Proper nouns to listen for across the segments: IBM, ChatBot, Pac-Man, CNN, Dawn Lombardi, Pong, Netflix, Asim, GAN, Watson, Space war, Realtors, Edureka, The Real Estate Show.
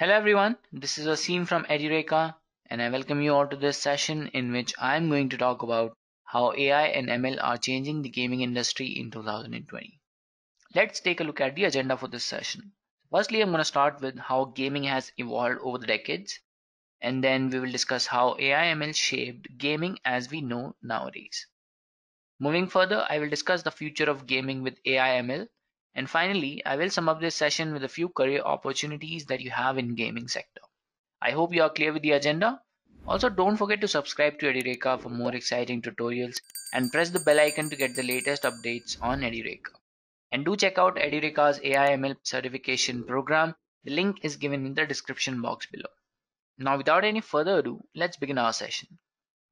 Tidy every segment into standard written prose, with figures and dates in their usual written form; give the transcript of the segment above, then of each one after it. Hello everyone, this is Asim from Edureka, and I welcome you all to this session in which I am going to talk about how AI and ML are changing the gaming industry in 2020. Let's take a look at the agenda for this session. Firstly, I'm going to start with how gaming has evolved over the decades, and then we will discuss how AI ML shaped gaming as we know nowadays. Moving further, I will discuss the future of gaming with AI ML. And finally, I will sum up this session with a few career opportunities that you have in gaming sector. I hope you are clear with the agenda. Also, don't forget to subscribe to Edureka for more exciting tutorials and press the bell icon to get the latest updates on Edureka. And do check out Edureka's AI ML certification program. The link is given in the description box below. Now, without any further ado, let's begin our session.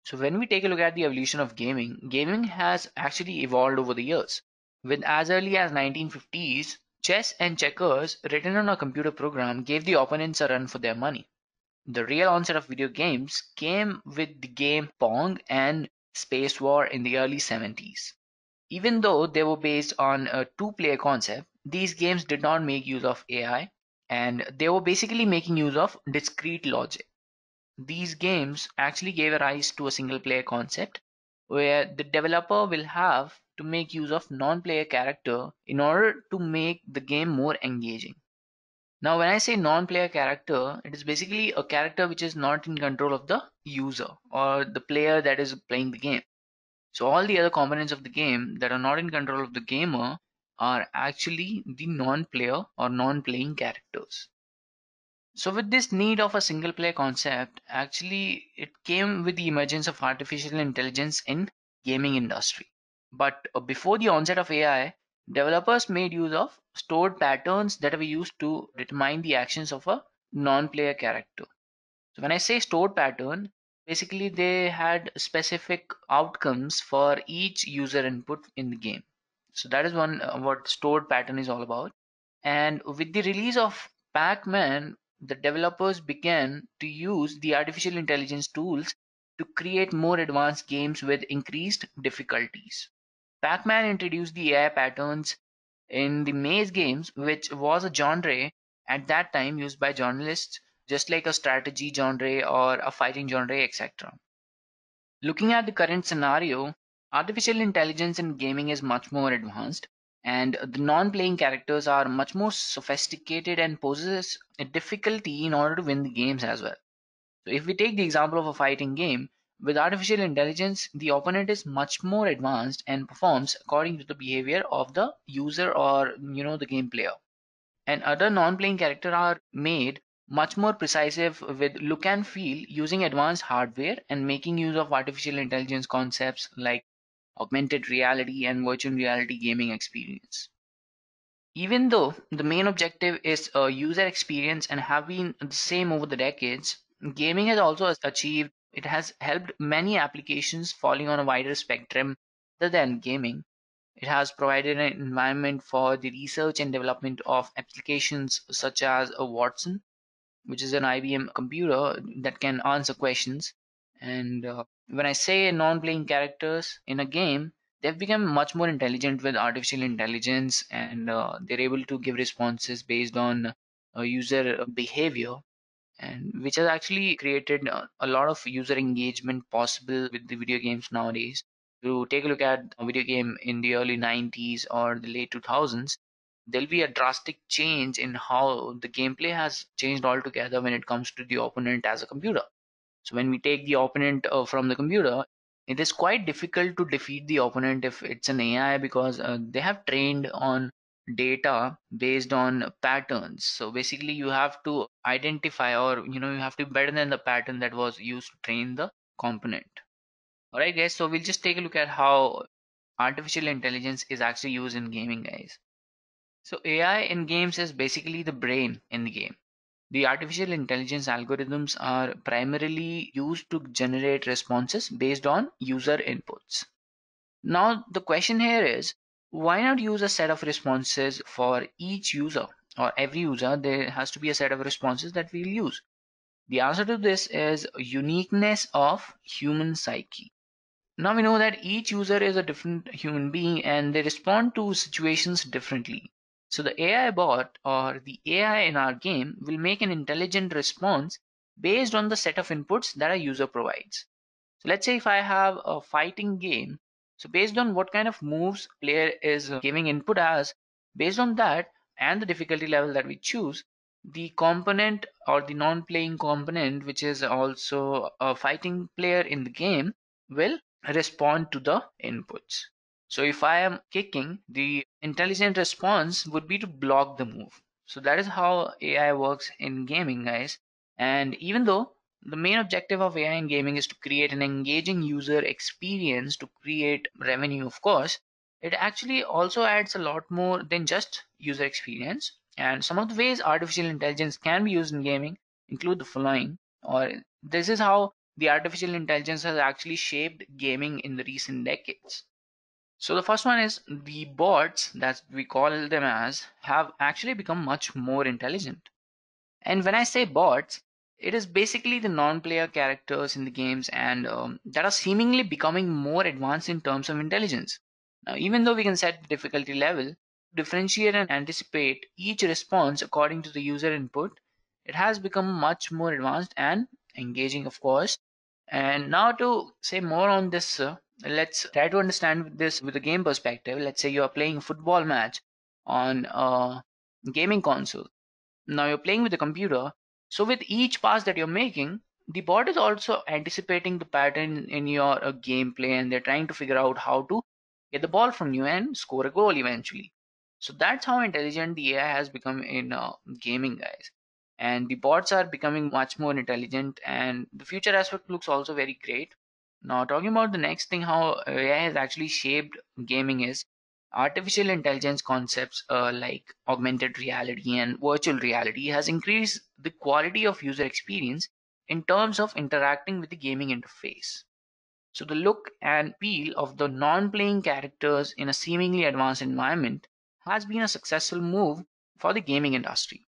So when we take a look at the evolution of gaming, gaming has actually evolved over the years. With as early as 1950s, chess and checkers written on a computer program gave the opponents a run for their money. The real onset of video games came with the game Pong and Space War in the early 70s. Even though they were based on a two-player concept, these games did not make use of AI, and they were basically making use of discrete logic. These games actually gave rise to a single-player concept where the developer will have to make use of non-player character in order to make the game more engaging. Now, when I say non-player character, it is basically a character which is not in control of the user or the player that is playing the game. So all the other components of the game that are not in control of the gamer are actually the non-player or non-playing characters. So with this need of a single-player concept, actually it came with the emergence of artificial intelligence in gaming industry. But before the onset of AI, developers made use of stored patterns that were used to determine the actions of a non-player character. So when I say stored pattern, basically they had specific outcomes for each user input in the game. So that is what stored pattern is all about. And with the release of Pac-Man, the developers began to use the artificial intelligence tools to create more advanced games with increased difficulties. Pac-Man introduced the AI patterns in the maze games, which was a genre at that time used by journalists, just like a strategy genre or a fighting genre, etc. Looking at the current scenario, artificial intelligence in gaming is much more advanced, and the non-playing characters are much more sophisticated and poses a difficulty in order to win the games as well. So if we take the example of a fighting game, with artificial intelligence, the opponent is much more advanced and performs according to the behavior of the user or the game player. And other non-playing characters are made much more precisive with look and feel using advanced hardware and making use of artificial intelligence concepts like augmented reality and virtual reality gaming experience. Even though the main objective is user experience and have been the same over the decades, gaming has also achieved it has helped many applications falling on a wider spectrum other than gaming. It has provided an environment for the research and development of applications such as a Watson, which is an IBM computer that can answer questions. And when I say non-playing characters in a game, they've become much more intelligent with artificial intelligence, and they're able to give responses based on user behavior, and which has actually created a lot of user engagement possible with the video games nowadays. To take a look at a video game in the early 90s or the late 2000s, there'll be a drastic change in how the gameplay has changed altogether when it comes to the opponent as a computer. So when we take the opponent from the computer, it is quite difficult to defeat the opponent if it's an AI, because they have trained on data based on patterns. So basically you have to identify, or you have to be better than the pattern that was used to train the component. Alright guys, so we'll just take a look at how artificial intelligence is actually used in gaming, guys. So AI in games is basically the brain in the game. The artificial intelligence algorithms are primarily used to generate responses based on user inputs. Now the question here is, why not use a set of responses for each user, or every user? There has to be a set of responses that we'll use. The answer to this is uniqueness of human psyche. Now we know that each user is a different human being and they respond to situations differently. So the AI bot or the AI in our game will make an intelligent response based on the set of inputs that a user provides. So let's say if I have a fighting game, so based on what kind of moves player is giving input as, based on that and the difficulty level that we choose, the component or the non-playing component, which is also a fighting player in the game, will respond to the inputs. So if I am kicking, the intelligent response would be to block the move. So that is how AI works in gaming, guys. And even though the main objective of AI in gaming is to create an engaging user experience, to create revenue, of course, it actually also adds a lot more than just user experience. And some of the ways artificial intelligence can be used in gaming include the following, or this is how the artificial intelligence has actually shaped gaming in the recent decades. So the first one is the bots, that we call them as, have actually become much more intelligent. And when I say bots, it is basically the non-player characters in the games and that are seemingly becoming more advanced in terms of intelligence. Now, even though we can set the difficulty level, differentiate and anticipate each response according to the user input, it has become much more advanced and engaging, of course. And now to say more on this, let's try to understand this with a game perspective. Let's say you are playing a football match on a gaming console. Now you're playing with a computer. So with each pass that you're making, the bot is also anticipating the pattern in your gameplay, and they're trying to figure out how to get the ball from you and score a goal eventually. So that's how intelligent the AI has become in gaming, guys. And the bots are becoming much more intelligent, and the future aspect looks also very great. Now, talking about the next thing, how AI has actually shaped gaming is artificial intelligence concepts like augmented reality and virtual reality has increased the quality of user experience in terms of interacting with the gaming interface. So the look and feel of the non-playing characters in a seemingly advanced environment has been a successful move for the gaming industry.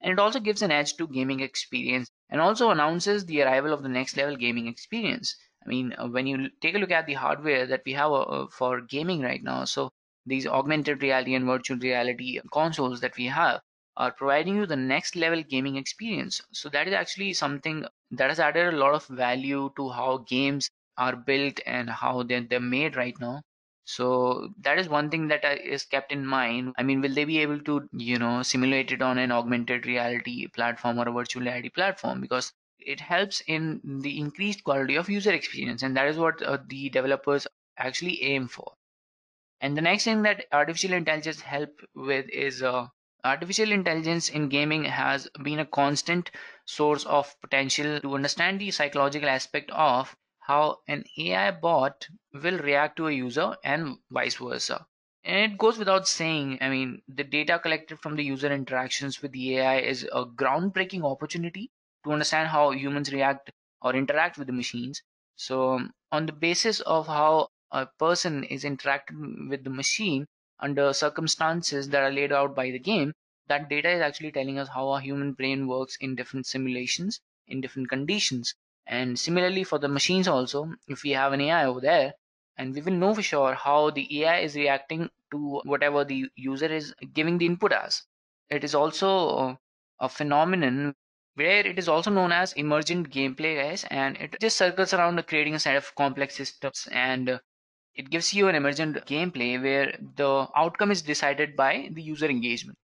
And it also gives an edge to gaming experience and also announces the arrival of the next level gaming experience. I mean, when you take a look at the hardware that we have for gaming right now, so these augmented reality and virtual reality consoles that we have are providing you the next level gaming experience. So that is actually something that has added a lot of value to how games are built and how they're made right now. So that is one thing that is kept in mind. I mean, will they be able to, you know, simulate it on an augmented reality platform or a virtual reality platform? Because it helps in the increased quality of user experience, and that is what the developers actually aim for. And the next thing that artificial intelligence help with is artificial intelligence in gaming has been a constant source of potential to understand the psychological aspect of how an AI bot will react to a user and vice versa. And it goes without saying, I mean, the data collected from the user interactions with the AI is a groundbreaking opportunity to understand how humans react or interact with the machines. So on the basis of how a person is interacting with the machine under circumstances that are laid out by the game, that data is actually telling us how our human brain works in different simulations, in different conditions. And similarly for the machines also, if we have an AI over there, and we will know for sure how the AI is reacting to whatever the user is giving the input as. It is also a phenomenon where it is also known as emergent gameplay, guys, and it just circles around creating a set of complex systems, and it gives you an emergent gameplay where the outcome is decided by the user engagement.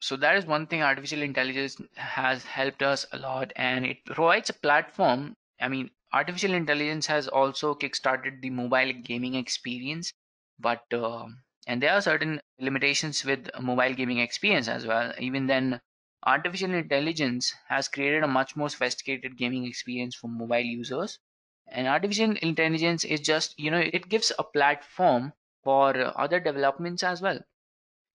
So that is one thing artificial intelligence has helped us a lot, and it provides a platform. I mean, artificial intelligence has also kickstarted the mobile gaming experience, but and there are certain limitations with mobile gaming experience as well. Even then, artificial intelligence has created a much more sophisticated gaming experience for mobile users. And artificial intelligence is just, you know, it gives a platform for other developments as well.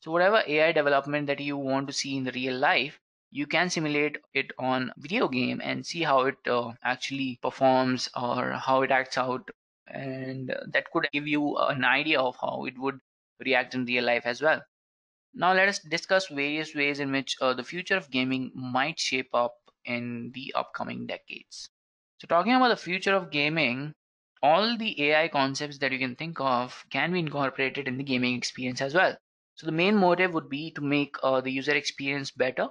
So whatever AI development that you want to see in the real life, you can simulate it on video game and see how it actually performs or how it acts out. And that could give you an idea of how it would react in real life as well. Now let us discuss various ways in which the future of gaming might shape up in the upcoming decades. So talking about the future of gaming, all the AI concepts that you can think of can be incorporated in the gaming experience as well. So the main motive would be to make the user experience better,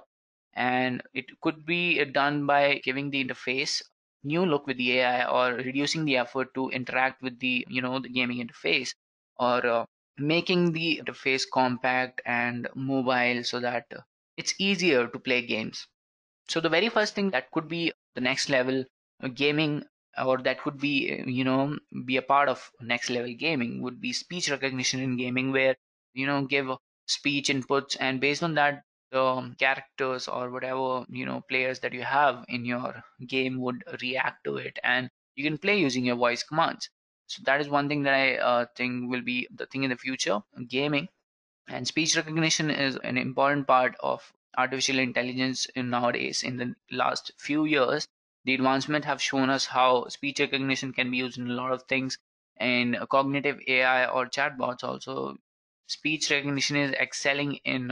and it could be done by giving the interface new look with the AI, or reducing the effort to interact with the, the gaming interface, or making the interface compact and mobile so that it's easier to play games. So the very first thing that could be the next level gaming, or that could be, be a part of next level gaming, would be speech recognition in gaming, where, give speech inputs, and based on that, the characters or whatever, players that you have in your game would react to it, and you can play using your voice commands. So that is one thing that I think will be the thing in the future, gaming. And speech recognition is an important part of artificial intelligence nowadays. In the last few years, the advancement have shown us how speech recognition can be used in a lot of things, and cognitive AI or chatbots also. Speech recognition is excelling in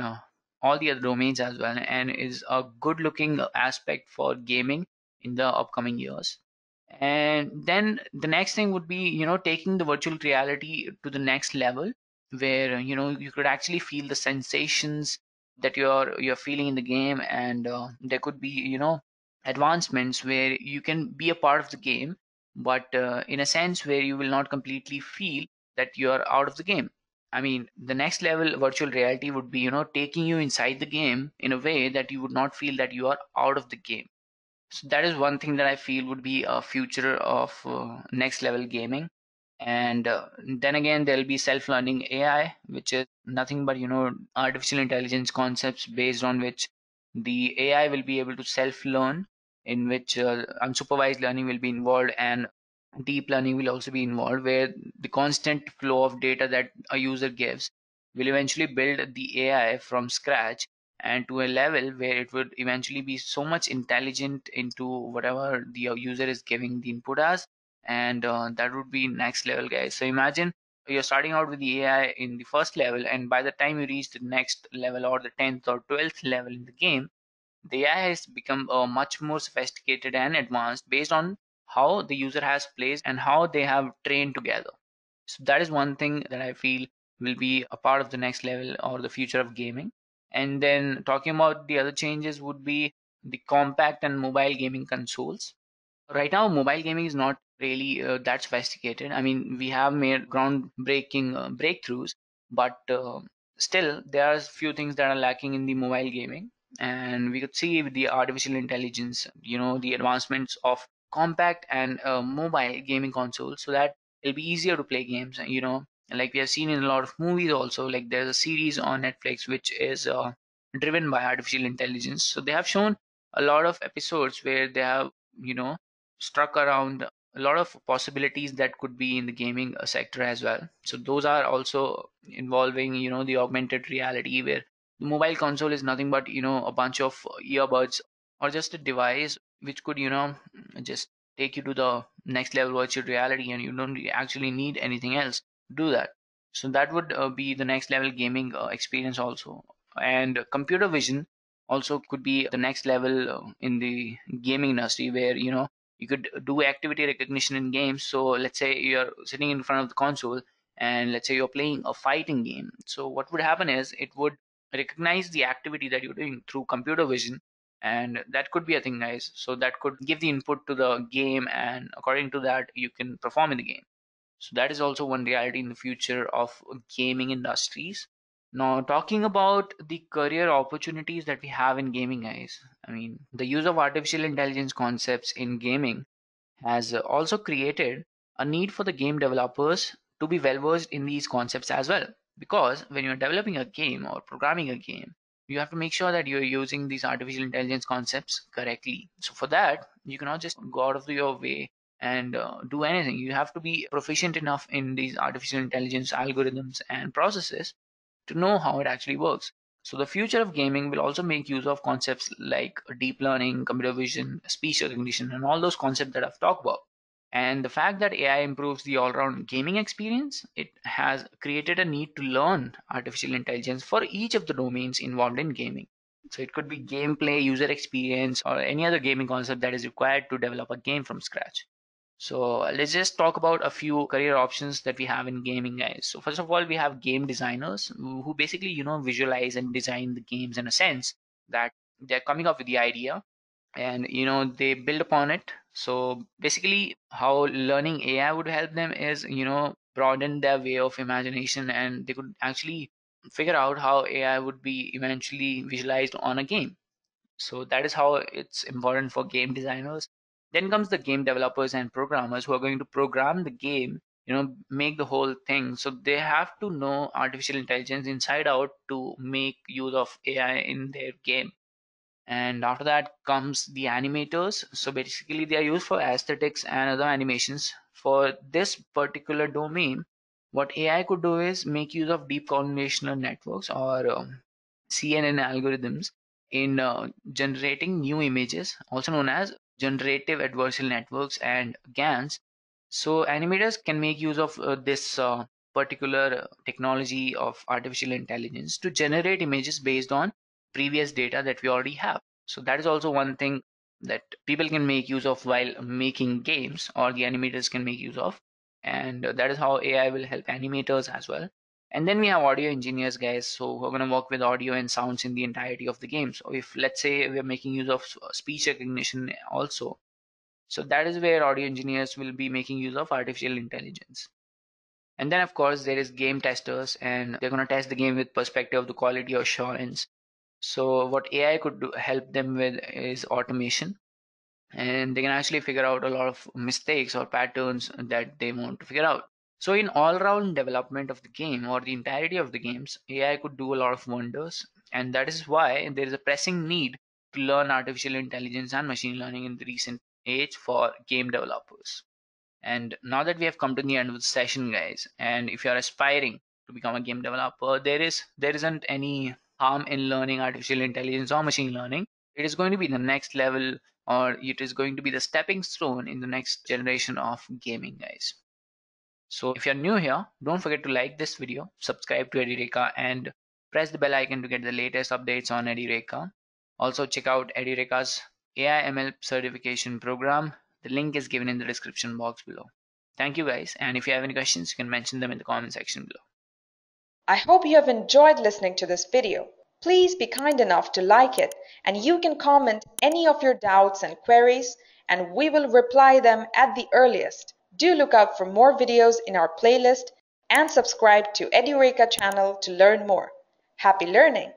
all the other domains as well, and is a good looking aspect for gaming in the upcoming years. And then the next thing would be, taking the virtual reality to the next level, where, you could actually feel the sensations that you're feeling in the game, and there could be, advancements where you can be a part of the game, but in a sense where you will not completely feel that you're out of the game. I mean, the next level virtual reality would be, taking you inside the game in a way that you would not feel that you are out of the game. So that is one thing that I feel would be a future of next level gaming. And then again, there'll be self-learning AI, which is nothing but, artificial intelligence concepts based on which the AI will be able to self-learn, in which unsupervised learning will be involved, and deep learning will also be involved, where the constant flow of data that a user gives will eventually build the AI from scratch, and to a level where it would eventually be so much intelligent into whatever the user is giving the input as. And that would be next level, guys. So imagine you're starting out with the AI in the first level, and by the time you reach the next level, or the 10th or 12th level in the game, the AI has become much more sophisticated and advanced based on how the user has placed and how they have trained together. So that is one thing that I feel will be a part of the next level, or the future of gaming. And then talking about the other changes would be the compact and mobile gaming consoles. Right now, mobile gaming is not really that sophisticated. I mean, we have made groundbreaking breakthroughs, but still there are a few things that are lacking in the mobile gaming. And we could see with the artificial intelligence, the advancements of compact and mobile gaming consoles, so that it'll be easier to play games. Like we have seen in a lot of movies also, like there's a series on Netflix which is driven by artificial intelligence. So they have shown a lot of episodes where they have, struck around a lot of possibilities that could be in the gaming sector as well. So those are also involving, the augmented reality, where the mobile console is nothing but, a bunch of earbuds, or just a device which could, just take you to the next level virtual reality, and you don't actually need anything else to do that. So that would be the next level gaming experience also. And computer vision also could be the next level in the gaming industry, where, you could do activity recognition in games. So let's say you're sitting in front of the console, and let's say you're playing a fighting game. So what would happen is, it would recognize the activity that you're doing through computer vision, and that could be a thing, guys. So that could give the input to the game, and according to that, you can perform in the game. So that is also one reality in the future of gaming industries. Now, talking about the career opportunities that we have in gaming, guys. I mean, the use of artificial intelligence concepts in gaming has also created a need for the game developers to be well-versed in these concepts as well. Because when you're developing a game or programming a game, you have to make sure that you're using these artificial intelligence concepts correctly. So for that, you cannot just go out of your way and do anything. You have to be proficient enough in these artificial intelligence algorithms and processes to know how it actually works. So the future of gaming will also make use of concepts like deep learning, computer vision, speech recognition, and all those concepts that I've talked about. And the fact that AI improves the all-round gaming experience, it has created a need to learn artificial intelligence for each of the domains involved in gaming. So it could be gameplay, user experience, or any other gaming concept that is required to develop a game from scratch. So let's just talk about a few career options that we have in gaming, guys. So first of all, we have game designers who basically, you know, visualize and design the games in a sense that they're coming up with the idea and, you know, they build upon it. So basically how learning AI would help them is, you know, broaden their way of imagination, and they could actually figure out how AI would be eventually visualized on a game. So that is how it's important for game designers. Then comes the game developers and programmers who are going to program the game, you know, make the whole thing. So they have to know artificial intelligence inside out to make use of AI in their game. And after that comes the animators. So basically they are used for aesthetics and other animations. For this particular domain, what AI could do is make use of deep convolutional networks or CNN algorithms in generating new images, also known as generative adversarial networks and GANs. So animators can make use of this particular technology of artificial intelligence to generate images based on previous data that we already have. So that is also one thing that people can make use of while making games, or the animators can make use of. And that is how AI will help animators as well. And then we have audio engineers, guys. So we're going to work with audio and sounds in the entirety of the game. So if, let's say, we're making use of speech recognition also. So that is where audio engineers will be making use of artificial intelligence. And then, of course, there is game testers, and they're going to test the game with perspective of the quality assurance. So what AI could do, help them with is automation. And they can actually figure out a lot of mistakes or patterns that they want to figure out. So in all-round development of the game or the entirety of the games, AI could do a lot of wonders. And that is why there is a pressing need to learn artificial intelligence and machine learning in the recent age for game developers. And now that we have come to the end of the session, guys, and if you are aspiring to become a game developer, there isn't any harm in learning artificial intelligence or machine learning. It is going to be the next level, or it is going to be the stepping stone in the next generation of gaming, guys. So if you're new here, don't forget to like this video, subscribe to Edureka, and press the bell icon to get the latest updates on Edureka. Also check out Edureka's AI/ML certification program. The link is given in the description box below. Thank you, guys, and if you have any questions, you can mention them in the comment section below. I hope you have enjoyed listening to this video. Please be kind enough to like it, and you can comment any of your doubts and queries, and we will reply them at the earliest. Do look out for more videos in our playlist and subscribe to Edureka channel to learn more. Happy learning!